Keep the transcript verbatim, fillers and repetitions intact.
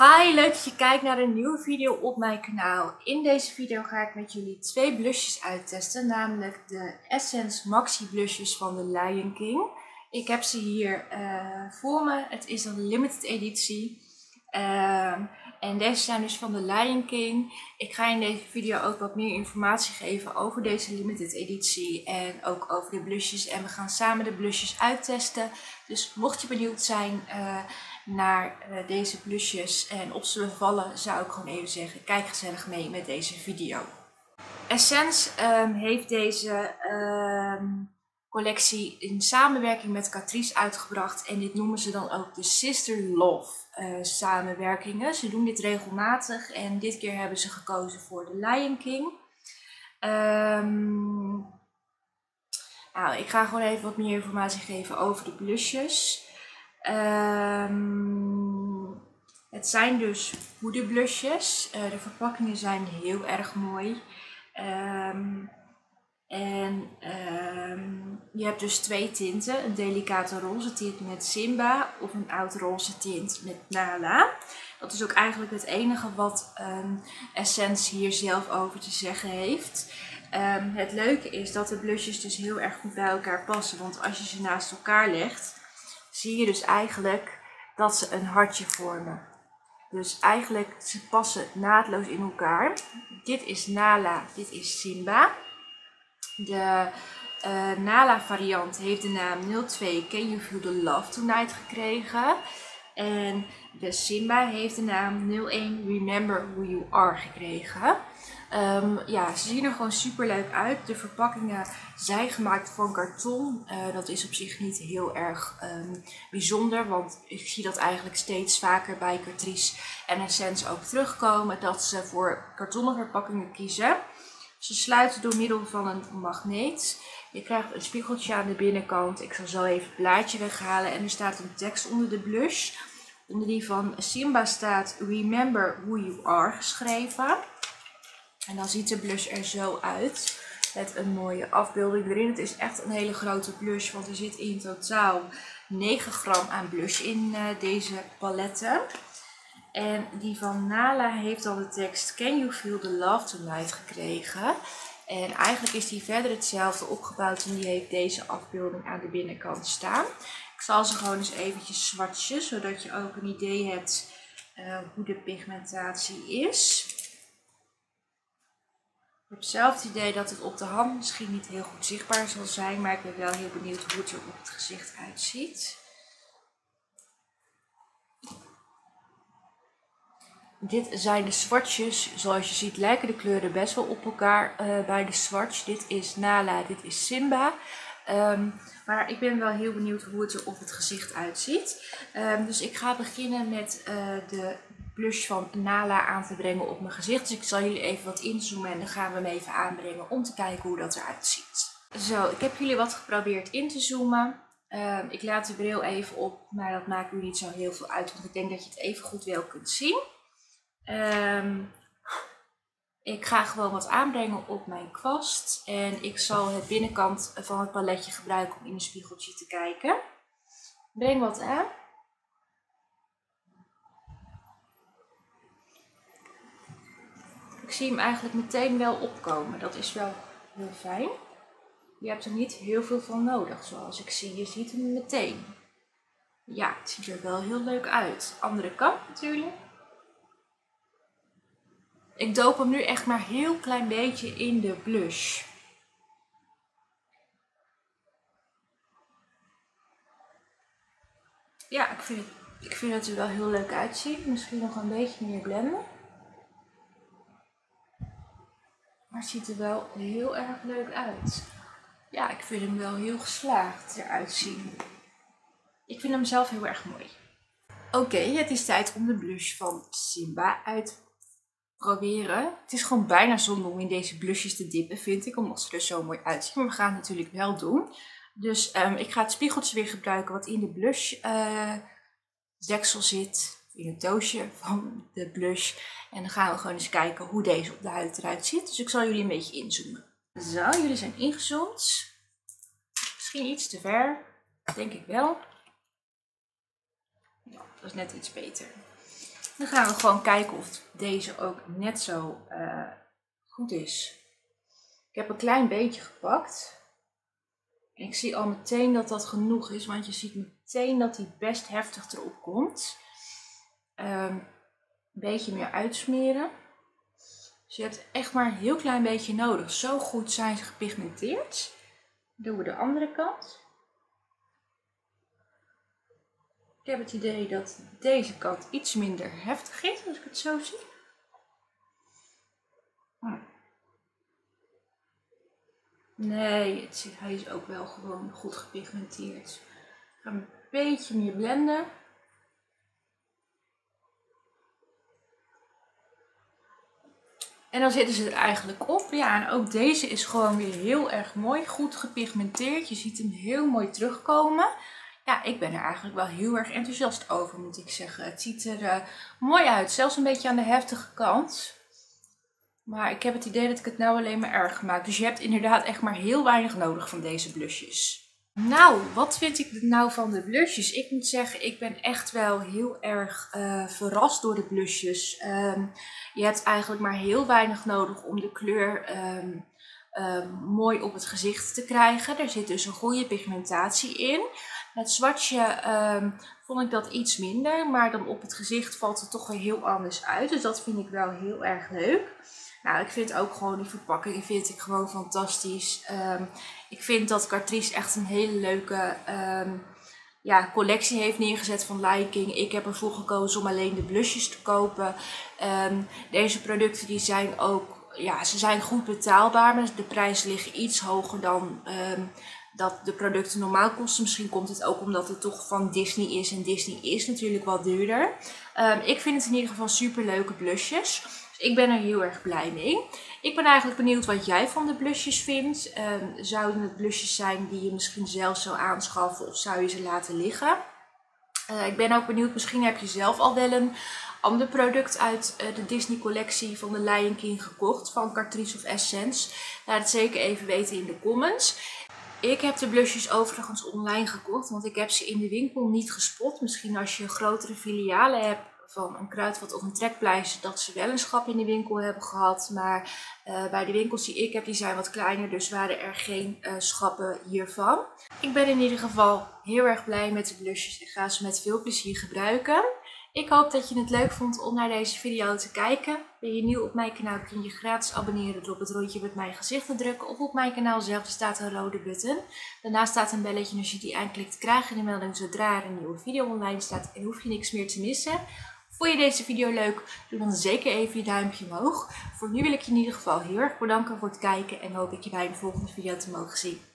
Hi, leuk dat je kijkt naar een nieuwe video op mijn kanaal. In deze video ga ik met jullie twee blushjes uittesten, namelijk de Essence Maxi blushes van de Lion King. Ik heb ze hier uh, voor me, het is een limited editie. Uh, en deze zijn dus van de Lion King. Ik ga in deze video ook wat meer informatie geven over deze limited editie en ook over de blushes. En we gaan samen de blushes uittesten. Dus mocht je benieuwd zijn uh, naar uh, deze blushes en op ze bevallen, zou ik gewoon even zeggen, kijk gezellig mee met deze video. Essence um, heeft deze um, collectie in samenwerking met Catrice uitgebracht. En dit noemen ze dan ook de Sister Love uh, samenwerkingen. Ze doen dit regelmatig en dit keer hebben ze gekozen voor de Lion King. Um, nou, ik ga gewoon even wat meer informatie geven over de blushes. Um, het zijn dus poederblusjes. Uh, de verpakkingen zijn heel erg mooi. Um, en um, je hebt dus twee tinten. Een delicate roze tint met Simba of een oud roze tint met Nala. Dat is ook eigenlijk het enige wat um, Essence hier zelf over te zeggen heeft. Um, het leuke is dat de blushes dus heel erg goed bij elkaar passen. Want als je ze naast elkaar legt, zie je dus eigenlijk dat ze een hartje vormen. Dus eigenlijk, ze passen naadloos in elkaar. Dit is Nala, dit is Simba. De uh, Nala variant heeft de naam nul twee Can You Feel the Love Tonight gekregen. En de Simba heeft de naam nul een Remember Who You Are gekregen. Um, ja, ze zien er gewoon super leuk uit. De verpakkingen zijn gemaakt van karton. Uh, dat is op zich niet heel erg um, bijzonder, want ik zie dat eigenlijk steeds vaker bij Catrice en Essence ook terugkomen, dat ze voor kartonnen verpakkingen kiezen. Ze sluiten door middel van een magneet. Je krijgt een spiegeltje aan de binnenkant. Ik zal zo even het blaadje weghalen en er staat een tekst onder de blush. Onder die van Simba staat Remember Who You Are geschreven. En dan ziet de blush er zo uit, met een mooie afbeelding erin. Het is echt een hele grote blush, want er zit in totaal negen gram aan blush in deze paletten. En die van Nala heeft al de tekst Can You Feel the Love Tonight gekregen. En eigenlijk is die verder hetzelfde opgebouwd en die heeft deze afbeelding aan de binnenkant staan. Ik zal ze gewoon eens eventjes swatchen, zodat je ook een idee hebt uh, hoe de pigmentatie is. Ik heb zelf het idee dat het op de hand misschien niet heel goed zichtbaar zal zijn, maar ik ben wel heel benieuwd hoe het er op het gezicht uitziet. Dit zijn de swatches. Zoals je ziet lijken de kleuren best wel op elkaar uh, bij de swatch. Dit is Nala, dit is Simba. Um, maar ik ben wel heel benieuwd hoe het er op het gezicht uitziet. Um, dus ik ga beginnen met uh, de blush van Nala aan te brengen op mijn gezicht. Dus ik zal jullie even wat inzoomen en dan gaan we hem even aanbrengen om te kijken hoe dat eruit ziet. Zo, ik heb jullie wat geprobeerd in te zoomen. Um, ik laat de bril even op, maar dat maakt nu niet zo heel veel uit, want ik denk dat je het even goed wel kunt zien. Um, ik ga gewoon wat aanbrengen op mijn kwast en ik zal het binnenkant van het paletje gebruiken om in een spiegeltje te kijken. Breng wat aan. Ik zie hem eigenlijk meteen wel opkomen, dat is wel heel fijn. Je hebt er niet heel veel van nodig, zoals ik zie. Je ziet hem meteen. Ja, het ziet er wel heel leuk uit. Andere kant natuurlijk. Ik doop hem nu echt maar heel klein beetje in de blush. Ja, ik vind het, ik vind het er wel heel leuk uitziet. Misschien nog een beetje meer blenden. Maar het ziet er wel heel erg leuk uit. Ja, ik vind hem wel heel geslaagd eruit zien. Ik vind hem zelf heel erg mooi. Oké, okay, het is tijd om de blush van Simba uit te proberen. Het is gewoon bijna zonde om in deze blushes te dippen, vind ik, omdat ze er zo mooi uitzien. Maar we gaan het natuurlijk wel doen. Dus um, ik ga het spiegeltje weer gebruiken wat in de blush uh, deksel zit. In het doosje van de blush. En dan gaan we gewoon eens kijken hoe deze op de huid eruit ziet. Dus ik zal jullie een beetje inzoomen. Zo, jullie zijn ingezoomd. Misschien iets te ver. Denk ik wel. Ja, dat is net iets beter. Dan gaan we gewoon kijken of deze ook net zo uh, goed is. Ik heb een klein beetje gepakt. En ik zie al meteen dat dat genoeg is, want je ziet meteen dat hij best heftig erop komt. Um, een beetje meer uitsmeren. Dus je hebt echt maar een heel klein beetje nodig. Zo goed zijn ze gepigmenteerd. Doen we de andere kant. Ik heb het idee dat deze kant iets minder heftig is, als ik het zo zie. Hm. Nee, het, hij is ook wel gewoon goed gepigmenteerd. Ik ga een beetje meer blenden. En dan zitten ze er eigenlijk op. Ja, en ook deze is gewoon weer heel erg mooi, goed gepigmenteerd. Je ziet hem heel mooi terugkomen. Ja, ik ben er eigenlijk wel heel erg enthousiast over, moet ik zeggen. Het ziet er uh, mooi uit, zelfs een beetje aan de heftige kant. Maar ik heb het idee dat ik het nou alleen maar erger maak. Dus je hebt inderdaad echt maar heel weinig nodig van deze blushjes. Nou, wat vind ik er nou van de blushjes? Ik moet zeggen, ik ben echt wel heel erg uh, verrast door de blushjes. Um, je hebt eigenlijk maar heel weinig nodig om de kleur um, um, mooi op het gezicht te krijgen. Er zit dus een goede pigmentatie in. Het zwartje um, vond ik dat iets minder, maar dan op het gezicht valt het toch weer heel anders uit. Dus dat vind ik wel heel erg leuk. Nou, ik vind ook gewoon die verpakking vind ik gewoon fantastisch. Um, ik vind dat Catrice echt een hele leuke um, ja, collectie heeft neergezet van Lion King. Ik heb ervoor gekozen om alleen de blushjes te kopen. Um, deze producten die zijn ook, ja, ze zijn goed betaalbaar, maar de prijzen liggen iets hoger dan um, dat de producten normaal kosten. Misschien komt het ook omdat het toch van Disney is en Disney is natuurlijk wat duurder. Um, ik vind het in ieder geval super leuke blushjes. Ik ben er heel erg blij mee. Ik ben eigenlijk benieuwd wat jij van de blushjes vindt. Um, zouden het blushjes zijn die je misschien zelf zou aanschaffen of zou je ze laten liggen? Uh, ik ben ook benieuwd, misschien heb je zelf al wel een ander product uit uh, de Disney collectie van de Lion King gekocht. Van Catrice of Essence. Laat het zeker even weten in de comments. Ik heb de blushjes overigens online gekocht, want ik heb ze in de winkel niet gespot. Misschien als je grotere filialen hebt van een Kruidvat of een Trekpleister, dat ze wel een schap in de winkel hebben gehad. Maar uh, bij de winkels die ik heb, die zijn wat kleiner, dus waren er geen uh, schappen hiervan. Ik ben in ieder geval heel erg blij met de blushjes en ga ze met veel plezier gebruiken. Ik hoop dat je het leuk vond om naar deze video te kijken. Ben je nieuw op mijn kanaal, kun je gratis abonneren door op het rondje met mijn gezicht te drukken. Of op mijn kanaal zelf staat een rode button. Daarnaast staat een belletje en als je die aanklikt krijg je de melding zodra er een nieuwe video online staat. En hoef je niks meer te missen. Vond je deze video leuk? Doe dan zeker even je duimpje omhoog. Voor nu wil ik je in ieder geval heel erg bedanken voor het kijken. En hoop ik je bij een volgende video te mogen zien.